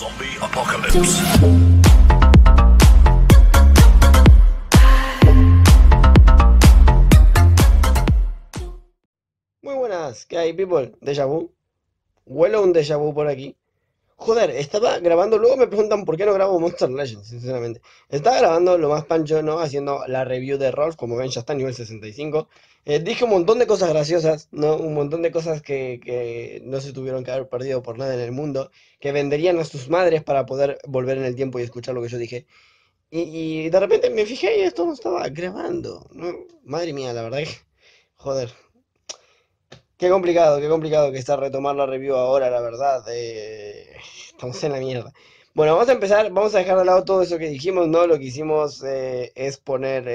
Zombie Apocalypse. Muy buenas, ¿qué hay, people? Déjà vu. Huelo un déjà vu por aquí. Joder, estaba grabando, luego me preguntan por qué no grabo Monster Legends, sinceramente. Estaba grabando lo más pancho, ¿no? Haciendo la review de R.O.L.F, como ven ya está a nivel 65. Dije un montón de cosas graciosas, ¿no? Un montón de cosas que no se tuvieron que haber perdido por nada en el mundo, que venderían a sus madres para poder volver en el tiempo y escuchar lo que yo dije. Y de repente me fijé y esto no estaba grabando, ¿no? Madre mía, la verdad que... Joder. Qué complicado que está retomar la review ahora, la verdad, estamos en la mierda. Bueno, vamos a empezar, vamos a dejar de lado todo eso que dijimos, ¿no? Lo que hicimos es poner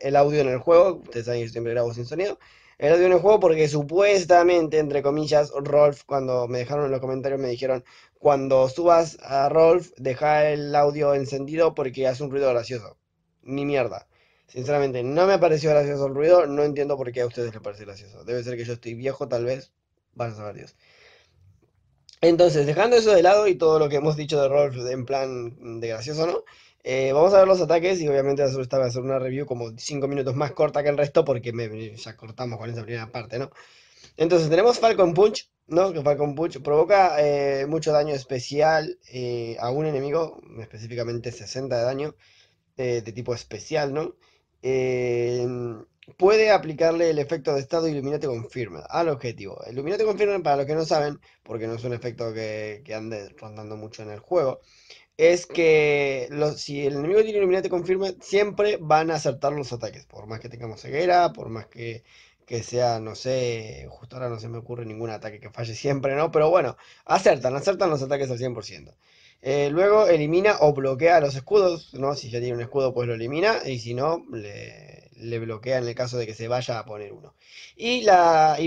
el audio en el juego, ustedes saben que yo siempre grabo sin sonido, el audio en el juego porque supuestamente, entre comillas, R.O.L.F, cuando me dejaron en los comentarios me dijeron, cuando subas a R.O.L.F, deja el audio encendido porque hace un ruido gracioso, ni mierda. Sinceramente, no me pareció gracioso el ruido, no entiendo por qué a ustedes les parece gracioso. Debe ser que yo estoy viejo, tal vez, van a saber Dios. Entonces, dejando eso de lado y todo lo que hemos dicho de R.O.L.F en plan de gracioso, ¿no? Vamos a ver los ataques y obviamente esta va a ser una review como 5 minutos más corta que el resto porque ya cortamos con esa primera parte, ¿no? Entonces, tenemos Falcon Punch, ¿no? Que Falcon Punch provoca mucho daño especial a un enemigo, específicamente 60 de daño de tipo especial, ¿no? Puede aplicarle el efecto de estado Illuminati Confirmed al objetivo. Illuminati Confirmed, para los que no saben, porque no es un efecto que ande rondando mucho en el juego, es que si el enemigo tiene Illuminati Confirmed, siempre van a acertar los ataques. Por más que tengamos ceguera, por más que sea, no sé, justo ahora no se me ocurre ningún ataque que falle siempre, ¿no? Pero bueno, acertan los ataques al 100%. Luego elimina o bloquea los escudos, ¿no? Si ya tiene un escudo pues lo elimina y si no le bloquea en el caso de que se vaya a poner uno. Y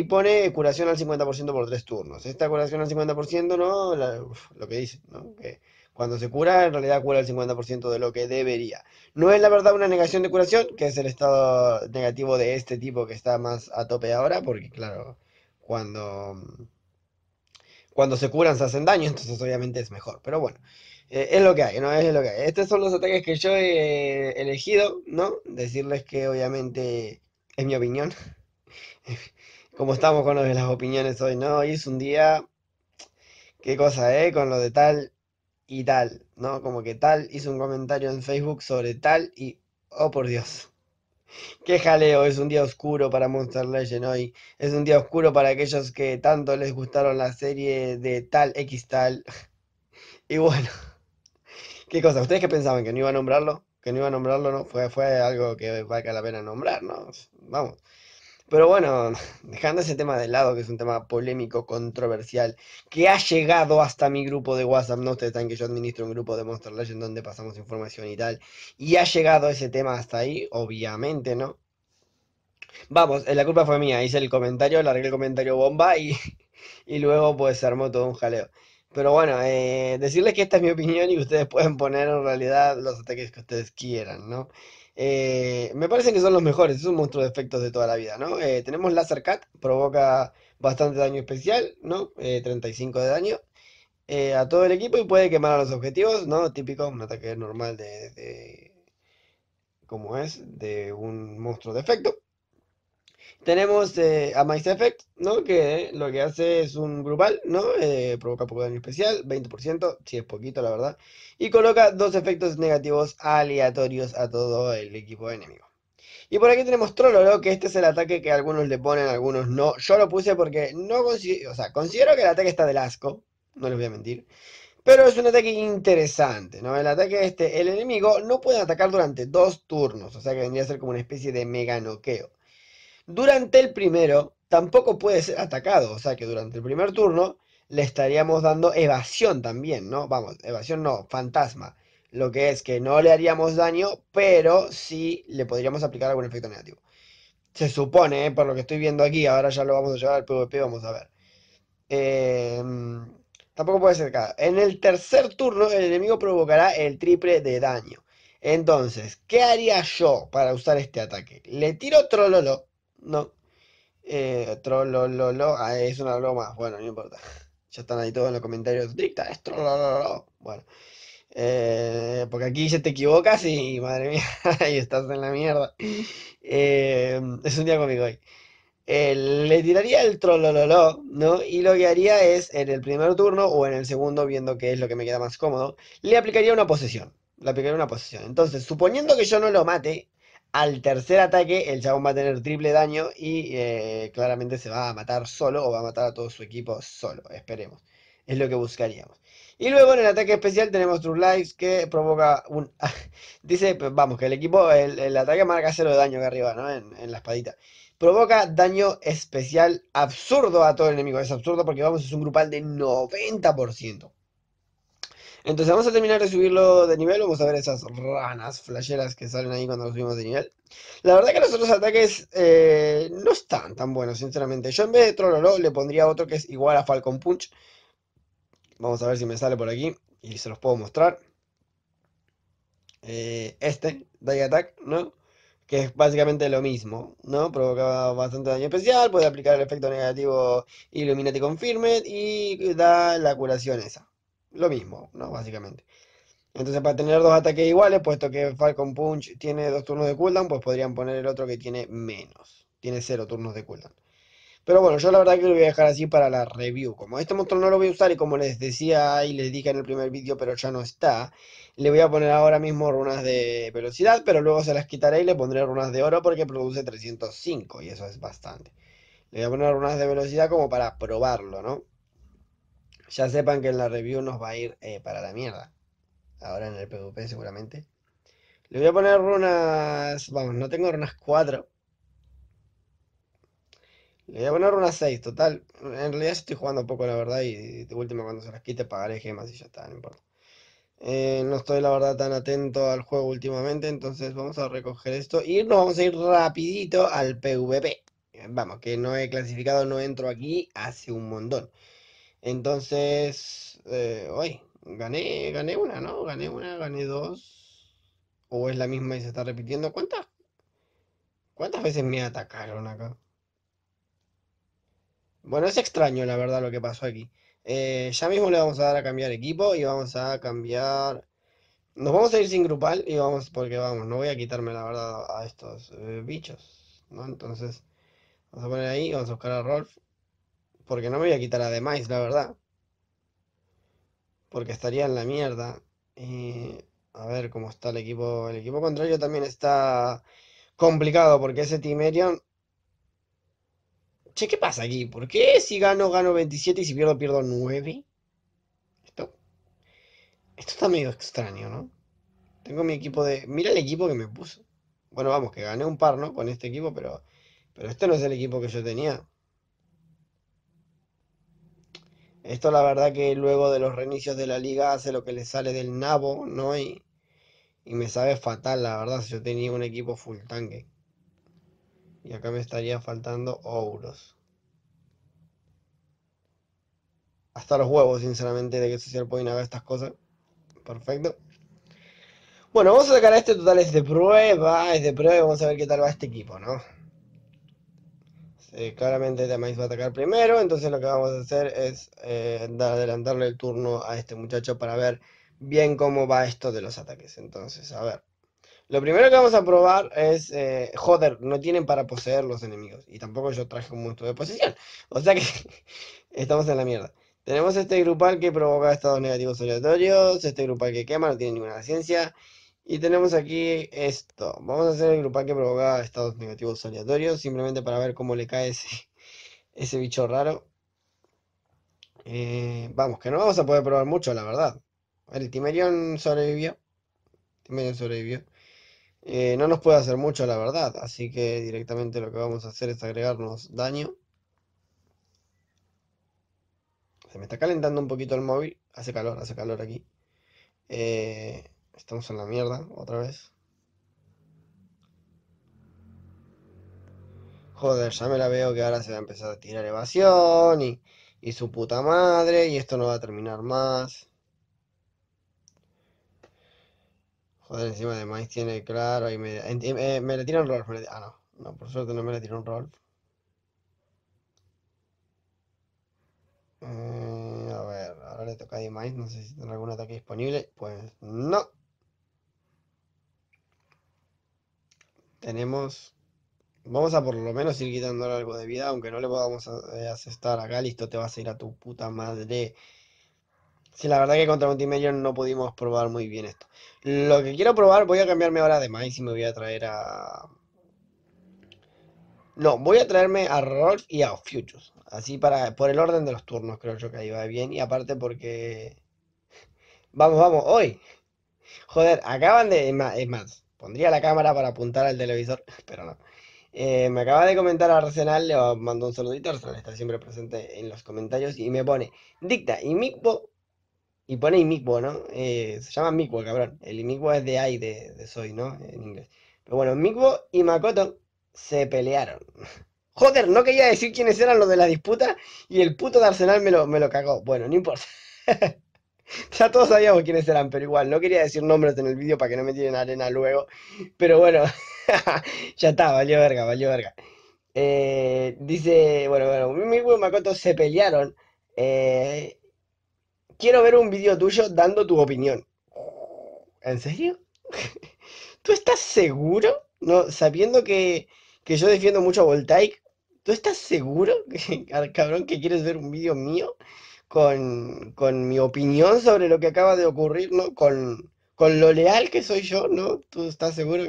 pone curación al 50% por 3 turnos. Esta curación al 50%, ¿no? Lo que dice, ¿no? Que cuando se cura en realidad cura el 50% de lo que debería. No es la verdad una negación de curación, que es el estado negativo de este tipo que está más a tope ahora, porque claro, cuando se curan se hacen daño, entonces obviamente es mejor, pero bueno, es lo que hay, ¿no? Es lo que hay. Estos son los ataques que yo he elegido, ¿no? Decirles que obviamente es mi opinión, como estamos con lo de las opiniones hoy, ¿no? Hoy es un día, qué cosa, con lo de tal y tal, ¿no? Como que tal hizo un comentario en Facebook sobre tal y, oh por Dios. Qué jaleo, es un día oscuro para Monster Legend hoy, es un día oscuro para aquellos que tanto les gustaron la serie de tal X tal. Y bueno, qué cosa, ¿ustedes qué pensaban? ¿Que no iba a nombrarlo? Que no iba a nombrarlo, ¿no? Fue algo que valga la pena nombrar, ¿no? Vamos. Pero bueno, dejando ese tema de lado, que es un tema polémico, controversial, que ha llegado hasta mi grupo de WhatsApp, ¿no? Ustedes saben que yo administro un grupo de Monster Legends donde pasamos información y tal, y ha llegado ese tema hasta ahí, obviamente, ¿no? Vamos, la culpa fue mía, hice el comentario, largué el comentario bomba y luego pues se armó todo un jaleo. Pero bueno, decirles que esta es mi opinión y ustedes pueden poner en realidad los ataques que ustedes quieran, ¿no? Me parece que son los mejores, es un monstruo de efectos de toda la vida, ¿no? Tenemos Laser Cat, provoca bastante daño especial, ¿no? 35 de daño a todo el equipo y puede quemar a los objetivos, ¿no? Típico, un ataque normal de un monstruo de efecto. Tenemos a My Effect, ¿no? Que lo que hace es un grupal, ¿no? Provoca poco daño especial, 20%, si es poquito la verdad. Y coloca dos efectos negativos aleatorios a todo el equipo enemigo. Y por aquí tenemos Trollolo, que este es el ataque que algunos le ponen, algunos no. Yo lo puse porque no considero, o sea, considero que el ataque está del asco, no les voy a mentir. Pero es un ataque interesante, ¿no? El ataque el enemigo no puede atacar durante 2 turnos, o sea que vendría a ser como una especie de mega noqueo. Durante el primero, tampoco puede ser atacado, o sea que durante el primer turno le estaríamos dando evasión también, ¿no? Vamos, evasión no, fantasma. Lo que es que no le haríamos daño, pero sí le podríamos aplicar algún efecto negativo. Se supone, por lo que estoy viendo aquí, ahora ya lo vamos a llevar al PvP, vamos a ver. Tampoco puede ser atacado. En el tercer turno el enemigo provocará el triple de daño. Entonces, ¿qué haría yo para usar este ataque? Le tiro Trollolo. No, Trollolo, es una broma, bueno, no importa. Ya están ahí todos en los comentarios. Dricta es Trollolo. Bueno. Porque aquí ya te equivocas y madre mía, ahí estás en la mierda. Es un día conmigo hoy. Le tiraría el Trollolo, ¿no? Y lo que haría es, en el primer turno o en el segundo, viendo qué es lo que me queda más cómodo, le aplicaría una posesión. Le aplicaría una posesión. Entonces, suponiendo que yo no lo mate, al tercer ataque el chabón va a tener triple daño y claramente se va a matar solo o va a matar a todo su equipo solo. Esperemos. Es lo que buscaríamos. Y luego en el ataque especial tenemos True Lives que provoca un... dice, vamos, que el equipo, el ataque marca 0 de daño acá arriba, ¿no? En la espadita. Provoca daño especial absurdo a todo el enemigo. Es absurdo porque vamos, es un grupal de 90%. Entonces vamos a terminar de subirlo de nivel. Vamos a ver esas ranas flasheras que salen ahí cuando lo subimos de nivel. La verdad que los otros ataques no están tan buenos, sinceramente. Yo en vez de Trollolo le pondría otro que es igual a Falcon Punch. Vamos a ver si me sale por aquí y se los puedo mostrar. Este, Day Attack, ¿no? Que es básicamente lo mismo, ¿no? Provoca bastante daño especial, puede aplicar el efecto negativo Illuminati Confirmed y da la curación esa. Lo mismo, ¿no? Básicamente. Entonces para tener dos ataques iguales, puesto que Falcon Punch tiene 2 turnos de cooldown, pues podrían poner el otro que tiene menos. Tiene 0 turnos de cooldown. Pero bueno, yo la verdad que lo voy a dejar así para la review. Como este monstruo no lo voy a usar y como les decía y les dije en el primer vídeo, pero ya no está, le voy a poner ahora mismo runas de velocidad, pero luego se las quitaré y le pondré runas de oro porque produce 305 y eso es bastante. Le voy a poner runas de velocidad como para probarlo, ¿no? Ya sepan que en la review nos va a ir para la mierda. Ahora en el PvP seguramente. Le voy a poner runas... Vamos, no tengo runas 4. Le voy a poner unas 6, total. En realidad estoy jugando poco, la verdad, y de última cuando se las quite pagaré gemas y ya está, no importa. No estoy, la verdad, tan atento al juego últimamente, entonces vamos a recoger esto y nos vamos a ir rapidito al PvP. Vamos, que no he clasificado, no entro aquí hace un montón. Entonces, hoy, gané una, ¿no? Gané una, gané dos. O es la misma y se está repitiendo. ¿Cuántas veces me atacaron acá? Bueno, es extraño la verdad lo que pasó aquí. Ya mismo le vamos a dar a cambiar equipo y vamos a cambiar... Nos vamos a ir sin grupal y vamos... Porque vamos, no voy a quitarme la verdad a estos bichos, ¿no? Entonces, vamos a poner ahí, vamos a buscar a R.O.L.F. Porque no me voy a quitar a Demise, la verdad. Porque estaría en la mierda. Y a ver cómo está el equipo. El equipo contrario también está complicado porque ese Timerion... Che, ¿qué pasa aquí? ¿Por qué si gano, gano 27 y si pierdo, pierdo 9? Esto está medio extraño, ¿no? Tengo mi equipo de... Mira el equipo que me puso. Bueno, vamos, que gané un par, ¿no? Con este equipo, pero este no es el equipo que yo tenía. Esto la verdad que luego de los reinicios de la liga hace lo que le sale del nabo, ¿no? Y me sabe fatal, la verdad, si yo tenía un equipo full tanque. Y acá me estaría faltando euros. Hasta los huevos, sinceramente, de que Social Point haga estas cosas. Perfecto. Bueno, vamos a sacar a este total. Es de prueba. Vamos a ver qué tal va este equipo, ¿no? Sí, claramente Tamais va a atacar primero. Entonces lo que vamos a hacer es adelantarle el turno a este muchacho para ver bien cómo va esto de los ataques. Entonces, a ver. Lo primero que vamos a probar es... joder, no tienen para poseer los enemigos. Y tampoco yo traje un monstruo de posesión. O sea que... estamos en la mierda. Tenemos este grupal que provoca estados negativos aleatorios. Este grupal que quema, no tiene ninguna ciencia. Y tenemos aquí esto. Vamos a hacer el grupal que provoca estados negativos aleatorios. Simplemente para ver cómo le cae ese bicho raro. Vamos, que no vamos a poder probar mucho, la verdad. El Timerion sobrevivió. No nos puede hacer mucho la verdad, así que directamente lo que vamos a hacer es agregarnos daño. Se me está calentando un poquito el móvil, hace calor aquí. Estamos en la mierda otra vez. Joder, ya me la veo que ahora se va a empezar a tirar evasión y su puta madre y esto no va a terminar más. Joder, encima de Mice tiene claro, ahí me le tira un Rolf. Ah, no, por suerte no me le tiró un Rolf. A ver, ahora le toca a Demise. No sé si tiene algún ataque disponible. Pues no. Tenemos... Vamos a por lo menos ir quitándole algo de vida. Aunque no le podamos asestar a Galisto. Te vas a ir a tu puta madre. Sí, la verdad que contra Multimedion no pudimos probar muy bien esto. Lo que quiero probar, voy a cambiarme ahora de Mice y me voy a traer a... No, voy a traerme a R.O.L.F y a Futures. Así para... por el orden de los turnos creo yo que ahí va bien. Y aparte porque... Vamos, vamos, hoy. Joder, acaban de... Es más, pondría la cámara para apuntar al televisor, pero no. Me acaba de comentar a Arsenal, le mando un saludito. Arsenal está siempre presente en los comentarios y me pone... Dicta y Mikbo... Y pone Imikbo, ¿no? Se llama Mikbo, cabrón. El Imikbo es de I, de soy, ¿no? En inglés. Pero bueno, Mikbo y Makoto se pelearon. Joder, no quería decir quiénes eran los de la disputa y el puto de Arsenal me lo cagó. Bueno, no importa. Ya todos sabíamos quiénes eran, pero igual, no quería decir nombres en el vídeo para que no me tiren arena luego. Pero bueno, ya está, valió verga, valió verga. Dice, bueno, Mikbo y Makoto se pelearon. Quiero ver un vídeo tuyo dando tu opinión. ¿En serio? ¿Tú estás seguro? No, sabiendo que yo defiendo mucho a Voltaic, ¿tú estás seguro, cabrón, que quieres ver un vídeo mío con mi opinión sobre lo que acaba de ocurrir, ¿no? Con lo leal que soy yo, ¿no? ¿Tú estás seguro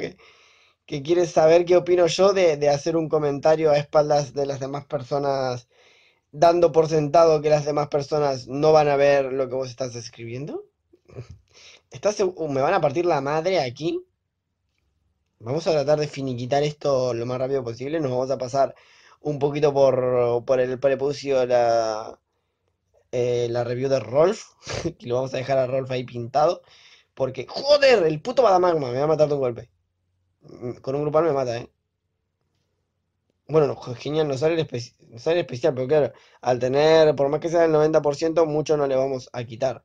que quieres saber qué opino yo de hacer un comentario a espaldas de las demás personas? Dando por sentado que las demás personas no van a ver lo que vos estás escribiendo. ¿Estás seguro? ¿Me van a partir la madre aquí? Vamos a tratar de finiquitar esto lo más rápido posible. Nos vamos a pasar un poquito por el prepucio la review de R.O.L.F. Y lo vamos a dejar a R.O.L.F ahí pintado. Porque, joder, el puto Badamagma me va a matar de un golpe. Con un grupal me mata, ¿eh? Bueno, no, genial, no sale el especial, pero claro, al tener, por más que sea el 90%, mucho no le vamos a quitar.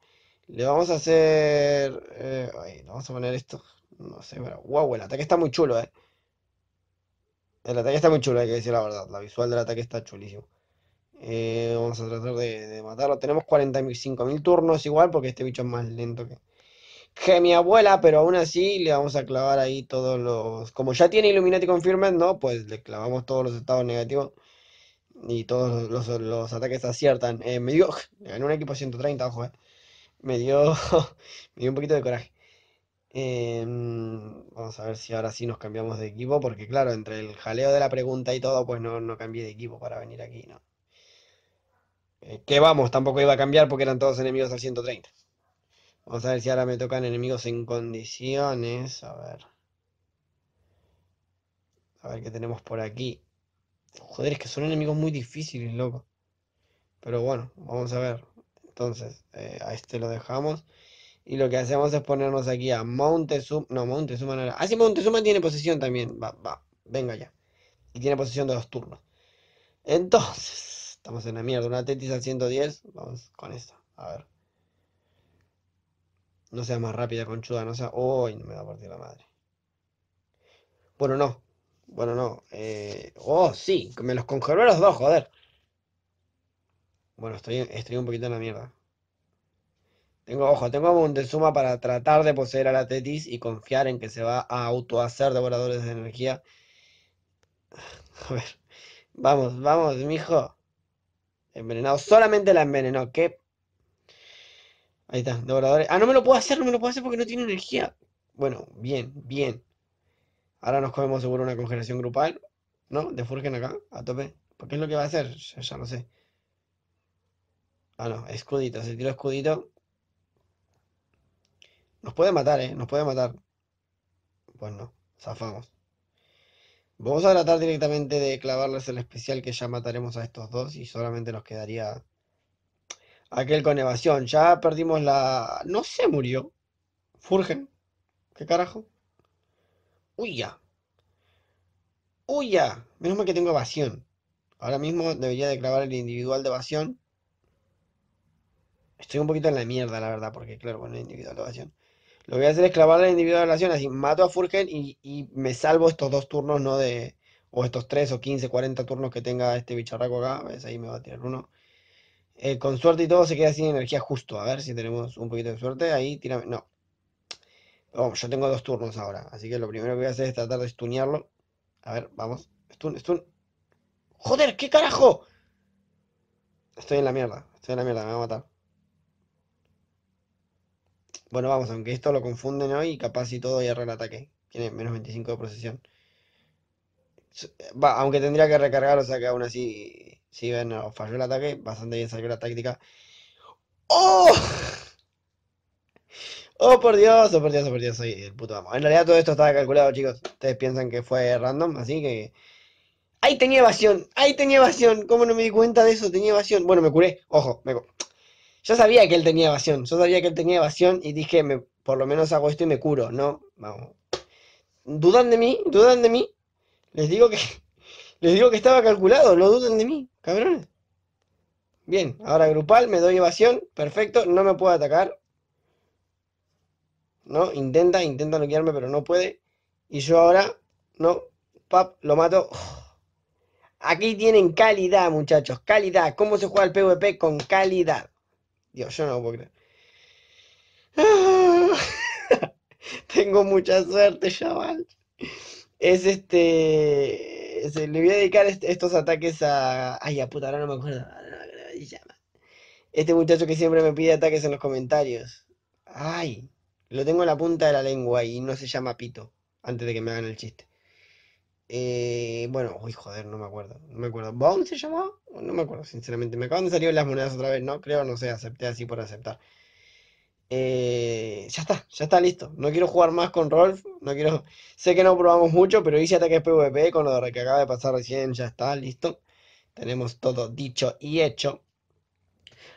Le vamos a hacer... le vamos a poner esto, no sé, pero... Wow, el ataque está muy chulo, ¿eh? El ataque está muy chulo, hay que decir la verdad, la visual del ataque está chulísimo. Vamos a tratar de matarlo. Tenemos 45.000 turnos igual, porque este bicho es más lento que mi abuela, pero aún así le vamos a clavar ahí todos los... Como ya tiene Illuminati Confirmed, ¿no? Pues le clavamos todos los estados negativos y todos los ataques aciertan. Me dio... Me ganó un equipo 130, ojo, Me dio un poquito de coraje. Vamos a ver si ahora sí nos cambiamos de equipo, porque claro, entre el jaleo de la pregunta y todo, pues no cambié de equipo para venir aquí, ¿no? Que vamos, tampoco iba a cambiar porque eran todos enemigos al 130. Vamos a ver si ahora me tocan enemigos en condiciones. A ver qué tenemos por aquí. Joder, es que son enemigos muy difíciles, loco. Pero bueno, vamos a ver. Entonces, a este lo dejamos. Y lo que hacemos es ponernos aquí a Montezuma. No, Montezuma no era. Ah, sí, Montezuma tiene posesión también. Va, venga ya. Y tiene posesión de 2 turnos. Entonces, estamos en la mierda. Una Tetis al 110. Vamos con esta. A ver. No sea más rápida, conchuda, no sea... ¡Uy! No me va a partir la madre. Bueno, no. ¡Oh, sí! Me los congeló los dos, joder. Bueno, estoy un poquito en la mierda. Tengo a Montezuma para tratar de poseer a la Tetis y confiar en que se va a autohacer devoradores de energía. A ver. Vamos, vamos, mijo. Envenenado. Solamente la envenenó. ¿Qué? Ahí está, devoradores. Ah, no me lo puedo hacer porque no tiene energía. Bueno, bien. Ahora nos comemos seguro una congelación grupal, ¿no? De Furgen acá, a tope. Porque es lo que va a hacer, ya no sé. Ah, no, escudito, se tiró escudito. Nos puede matar, nos puede matar. Pues no, zafamos. Vamos a tratar directamente de clavarles el especial que ya mataremos a estos dos y solamente nos quedaría... Aquel con evasión, ya perdimos la... No se murió. Furgen. ¿Qué carajo? ¡Huya! ¡Huya! Menos mal que tengo evasión. Ahora mismo debería de clavar el individual de evasión. Estoy un poquito en la mierda, la verdad, porque claro, bueno, el individual de evasión. Lo que voy a hacer es clavar el individual de evasión, así mato a Furgen y me salvo estos 2 turnos, ¿no? O estos 3 o 15, 40 turnos que tenga este bicharraco acá. ¿Ves? Ahí me va a tirar uno. Con suerte y todo se queda sin energía justo. A ver si tenemos un poquito de suerte. Ahí tírame. No. Oh, yo tengo 2 turnos ahora. Así que lo primero que voy a hacer es tratar de stunearlo. A ver, vamos. Stun, stun. ¡Joder! ¿Qué carajo? Estoy en la mierda. Estoy en la mierda. Me va a matar. Bueno, vamos. Aunque esto lo confunden hoy. Capaz y todo y erra el ataque. Tiene menos 25 de precisión. Va, aunque tendría que recargar. O sea que aún así... Sí, bueno, falló el ataque, bastante bien salió la táctica. ¡Oh! ¡Oh, por Dios! ¡Oh, por Dios! ¡Oh, por Dios! Soy el puto amo. En realidad todo esto estaba calculado, chicos. Ustedes piensan que fue random, así que... ¡Ahí tenía evasión! ¡Ahí tenía evasión! ¿Cómo no me di cuenta de eso? Tenía evasión. Bueno, me curé. Ojo, me... Yo sabía que él tenía evasión. Yo sabía que él tenía evasión y dije, por lo menos hago esto y me curo, ¿no? Vamos. ¿Dudan de mí? ¿Dudan de mí? Les digo que estaba calculado, no duden de mí, cabrones. Bien, ahora grupal, me doy evasión, perfecto, no me puedo atacar. No, intenta noquearme, pero no puede. Y yo ahora, no, pap, lo mato. Oh. Aquí tienen calidad, muchachos, calidad. ¿Cómo se juega el PvP con calidad? Dios, yo no puedo creer. Ah. Tengo mucha suerte, chaval. Es este... Le voy a dedicar estos ataques a... Ay, a puta, ahora no me acuerdo. Este muchacho que siempre me pide ataques en los comentarios. Ay, lo tengo en la punta de la lengua y no se llama Pito. Antes de que me hagan el chiste. Bueno, uy, joder, no me acuerdo. No me acuerdo. ¿Bone se llamaba? No me acuerdo, sinceramente. Me acaban de salir las monedas otra vez, ¿no? Creo, no sé, acepté así por aceptar. Ya está listo. No quiero jugar más con Rolf. No quiero... Sé que no probamos mucho, pero hice ataques PvP con lo que acaba de pasar recién. Ya está listo. Tenemos todo dicho y hecho.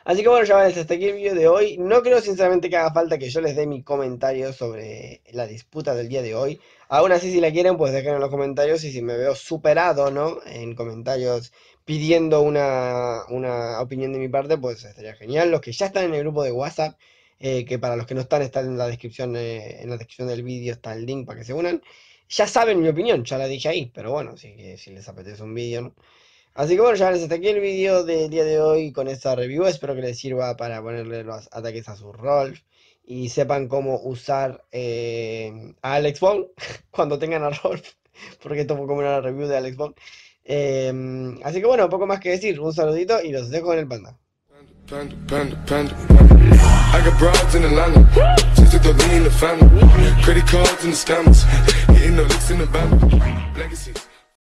Así que bueno, chavales, hasta aquí el video de hoy. No creo sinceramente que haga falta que yo les dé mi comentario sobre la disputa del día de hoy. Aún así, si la quieren, pues dejen en los comentarios. Y si me veo superado, ¿no? En comentarios pidiendo una opinión de mi parte, pues estaría genial. Los que ya están en el grupo de WhatsApp, que para los que no están, está en la descripción del vídeo está el link para que se unan. Ya saben mi opinión, ya la dije ahí, pero bueno, si les apetece un vídeo, ¿no? Así que bueno, ya les hasta aquí el vídeo del día de hoy con esta review. Espero que les sirva para ponerle los ataques a su Rolf y sepan cómo usar a Alex Wong cuando tengan a Rolf, porque esto fue como una review de Alex Wong. Así que bueno, poco más que decir, un saludito y los dejo en el panda. I got broads in Atlanta, just to the lean, the family, credit cards and the scammers, hitting the licks in the van, legacies.